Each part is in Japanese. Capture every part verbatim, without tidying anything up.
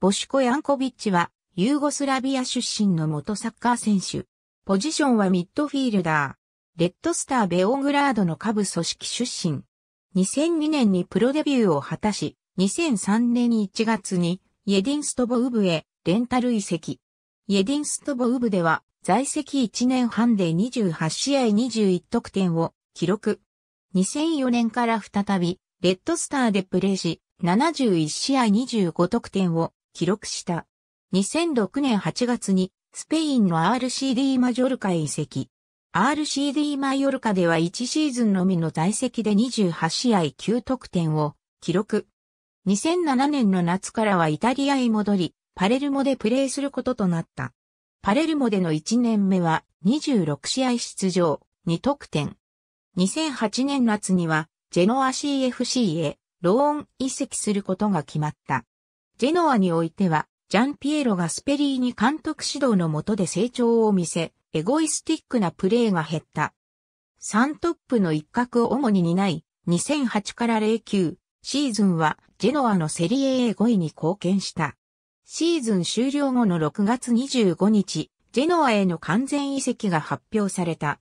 ボシュコ・ヤンコビッチは、ユーゴスラビア出身の元サッカー選手。ポジションはミッドフィールダー。レッドスター・ベオグラードの下部組織出身。にせんにねんにプロデビューを果たし、にせんさんねんいちがつに、イェディンストボウブへ、レンタル移籍。イェディンストボウブでは、在籍いちねんはんでにじゅうはちしあいにじゅういち得点を記録。にせんよねんから再び、レッドスターでプレーし、ななじゅういちしあいにじゅうご得点を記録した。にせんろくねんはちがつに、スペインの アールシーディー マジョルカへ移籍。アールシーディー マヨルカではいちシーズンのみの在籍でにじゅうはちしあいきゅう得点を記録。にせんななねんの夏からはイタリアへ戻り、パレルモでプレーすることとなった。パレルモでのいちねんめはにじゅうろくしあい出場、に得点。にせんはちねん夏には、ジェノア シーエフシー へローン移籍することが決まった。ジェノアにおいては、ジャンピエロ・ガスペリーニ監督指導の下で成長を見せ、エゴイスティックなプレーが減った。さんトップの一角を主に担い、にせんはちからゼロきゅうシーズンはジェノアのセリエ エーごいに貢献した。シーズン終了後のろくがつにじゅうごにち、ジェノアへの完全移籍が発表された。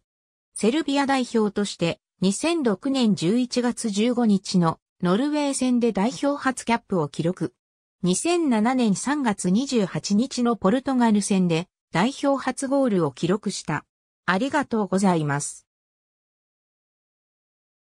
セルビア代表として、にせんろくねんじゅういちがつじゅうごにちのノルウェー戦で代表初キャップを記録。にせんななねんさんがつにじゅうはちにちのポルトガル戦で代表初ゴールを記録した。ありがとうございます。